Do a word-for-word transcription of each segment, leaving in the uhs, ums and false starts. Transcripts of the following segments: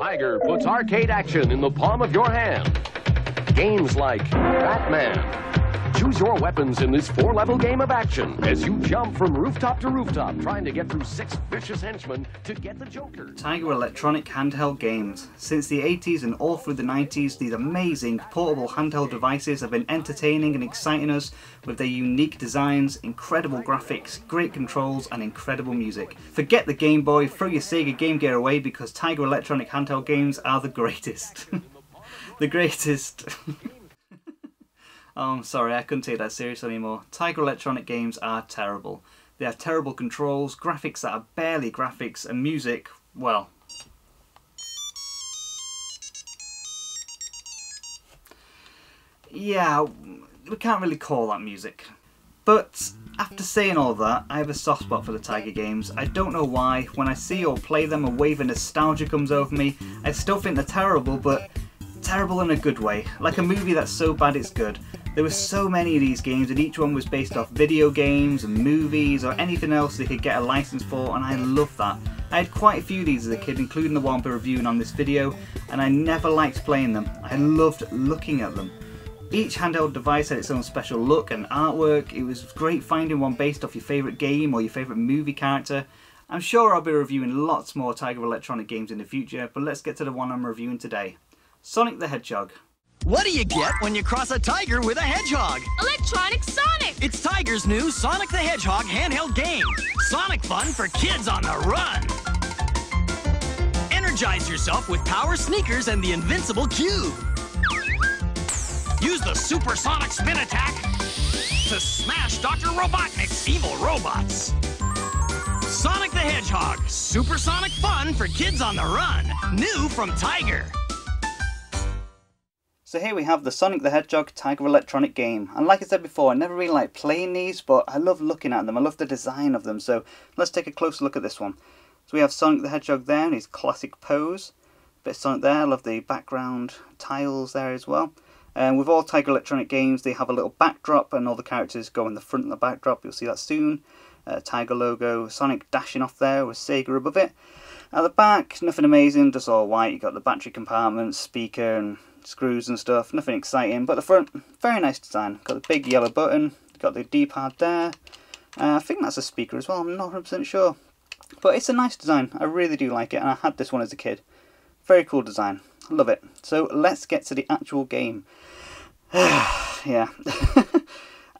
Tiger puts arcade action in the palm of your hand. Games like Batman. Choose your weapons in this four-level game of action as you jump from rooftop to rooftop, trying to get through six vicious henchmen to get the Joker. Tiger Electronic handheld games. Since the eighties and all through the nineties, these amazing portable handheld devices have been entertaining and exciting us with their unique designs, incredible graphics, great controls and incredible music. Forget the Game Boy, throw your Sega Game Gear away, because Tiger Electronic handheld games are the greatest. The greatest. Oh, I'm sorry, I couldn't take that seriously anymore. Tiger Electronic games are terrible. They have terrible controls, graphics that are barely graphics, and music, well... yeah, we can't really call that music. But after saying all that, I have a soft spot for the Tiger games. I don't know why. When I see or play them, a wave of nostalgia comes over me. I still think they're terrible, but... terrible in a good way, like a movie that's so bad it's good. There were so many of these games and each one was based off video games and movies or anything else they could get a license for, and I love that. I had quite a few of these as a kid, including the one we're reviewing on this video, and I never liked playing them. I loved looking at them. Each handheld device had its own special look and artwork. It was great finding one based off your favourite game or your favourite movie character. I'm sure I'll be reviewing lots more Tiger Electronic games in the future, but let's get to the one I'm reviewing today. Sonic the Hedgehog. What do you get when you cross a tiger with a hedgehog? Electronic Sonic! It's Tiger's new Sonic the Hedgehog handheld game. Sonic fun for kids on the run. Energize yourself with Power Sneakers and the Invincible Cube. Use the supersonic spin attack to smash Doctor Robotnik's evil robots. Sonic the Hedgehog, supersonic fun for kids on the run. New from Tiger. So here we have the Sonic the Hedgehog Tiger Electronic game, and like I said before, I never really like playing these, but I love looking at them, I love the design of them, so let's take a closer look at this one. So we have Sonic the Hedgehog there in his classic pose, a bit of Sonic there, I love the background tiles there as well. And with all Tiger Electronic games they have a little backdrop and all the characters go in the front of the backdrop, you'll see that soon. Uh, Tiger logo, Sonic dashing off there with Sega above it. At the back, nothing amazing, just all white, you've got the battery compartment, speaker and screws and stuff, nothing exciting, but the front, very nice design. Got the big yellow button, got the D-pad there, uh, I think that's a speaker as well, I'm not one hundred percent sure. But it's a nice design, I really do like it, and I had this one as a kid. Very cool design, love it. So let's get to the actual game. Yeah. uh,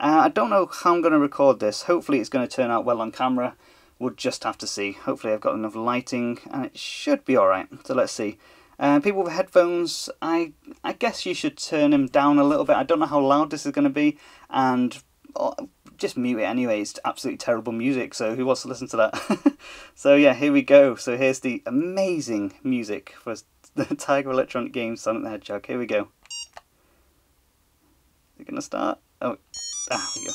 I don't know how I'm going to record this, hopefully it's going to turn out well on camera, we'll just have to see. Hopefully I've got enough lighting, and it should be alright, so let's see. Uh, people with headphones, I I guess you should turn him down a little bit. I don't know how loud this is going to be, and oh, just mute it anyway. It's absolutely terrible music, so who wants to listen to that? So yeah, here we go. So here's the amazing music for the Tiger Electronic game Sonic the Hedgehog. Here we go. Is it going to start? Oh, ah, here we go.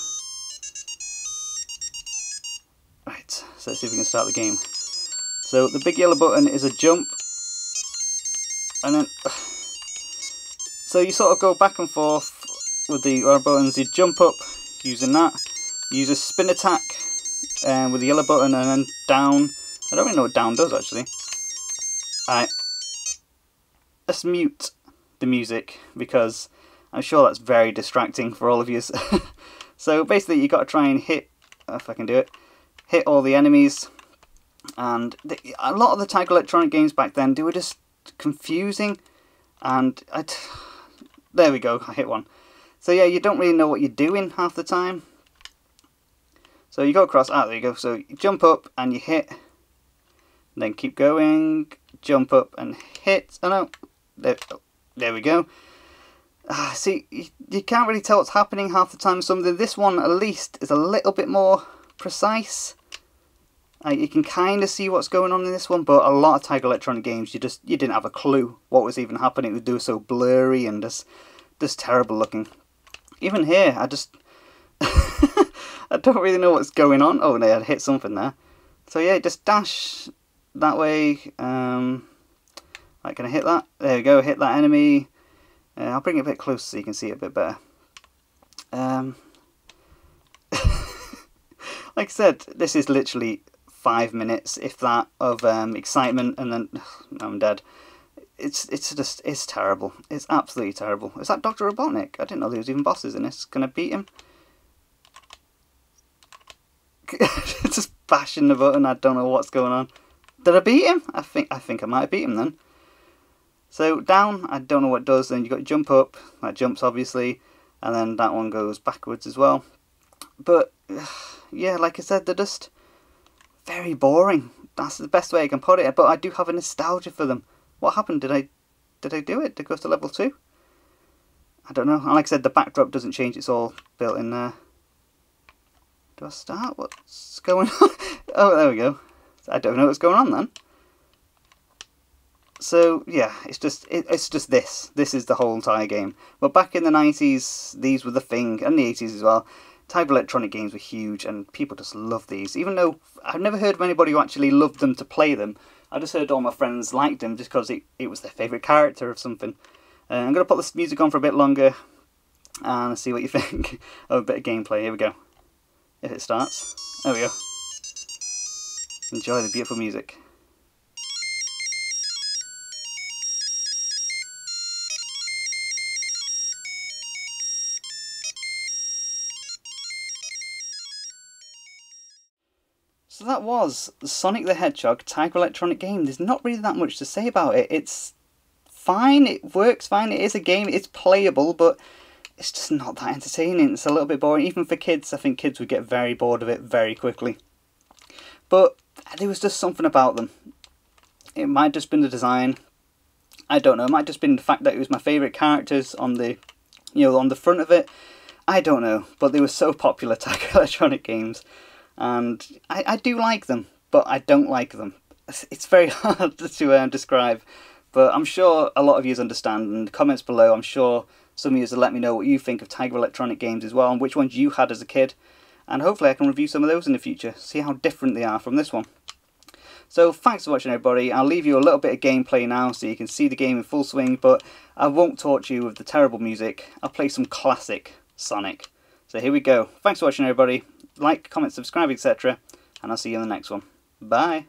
Right, so let's see if we can start the game. So the big yellow button is a jump. And then, so you sort of go back and forth with the yellow buttons, you jump up using that, use a spin attack um, with the yellow button, and then down. I don't really know what down does actually. Alright, let's mute the music because I'm sure that's very distracting for all of you. So basically you've got to try and hit, if I can do it, hit all the enemies, and the, a lot of the Tiger Electronic games back then, they were just confusing, and I t there we go, I hit one. So yeah, you don't really know what you're doing half the time. So you go across, ah there you go, so you jump up and you hit, and then keep going, jump up and hit, oh no, there, oh, there we go. Ah, see, you, you can't really tell what's happening half the time, something. This one at least is a little bit more precise. Uh, you can kind of see what's going on in this one, but a lot of Tiger Electronic games, you just you didn't have a clue what was even happening. It was so blurry and just just terrible looking. Even here, I just I don't really know what's going on. Oh no, I hit something there. So yeah, just dash that way. Um, right, can I hit that? There we go. Hit that enemy. Uh, I'll bring it a bit closer so you can see it a bit better. Um, like I said, this is literally. Five minutes, if that, of um, excitement, and then ugh, I'm dead. it's it's just it's terrible. It's absolutely terrible. Is that Doctor Robotnik? I didn't know there was even bosses in this. Can I beat him? Just bashing the button. I don't know what's going on. Did I beat him? I think I think I might have beat him then. So down, I don't know what it does. Then you got to jump up. That jumps obviously, and then that one goes backwards as well. But yeah, like I said, they're just very boring. That's the best way I can put it. But I do have a nostalgia for them. What happened? Did I did I do it? Did I go to level two? I don't know. And like I said, the backdrop doesn't change. It's all built in there. Do I start? What's going on? Oh, there we go. I don't know what's going on then. So yeah, it's just it, it's just this. This is the whole entire game. But back in the nineties, these were the thing, and the eighties as well. Tiger Electronic games were huge, and people just loved these. Even though I've never heard of anybody who actually loved them to play them. I just heard all my friends liked them just because it, it was their favourite character or something. Uh, I'm going to put this music on for a bit longer and see what you think. Oh, a bit of gameplay. Here we go. If it starts. There we go. Enjoy the beautiful music. So that was Sonic the Hedgehog Tiger Electronic game. There's not really that much to say about it. It's fine, it works fine, it is a game, it's playable, but it's just not that entertaining. It's a little bit boring, even for kids. I think kids would get very bored of it very quickly. But there was just something about them. It might have just been the design. I don't know, it might have just been the fact that it was my favourite characters on the, you know, on the front of it. I don't know, but they were so popular, Tiger Electronic games. And I, I do like them, but I don't like them. It's very hard to uh, describe, but I'm sure a lot of you understand. And the comments below, I'm sure some of you will let me know what you think of Tiger Electronic games as well, and which ones you had as a kid. And hopefully I can review some of those in the future, see how different they are from this one. So thanks for watching, everybody. I'll leave you a little bit of gameplay now so you can see the game in full swing, but I won't torture you with the terrible music. I'll play some classic Sonic. So here we go. Thanks for watching, everybody. Like, comment, subscribe, et cetera. And I'll see you in the next one. Bye.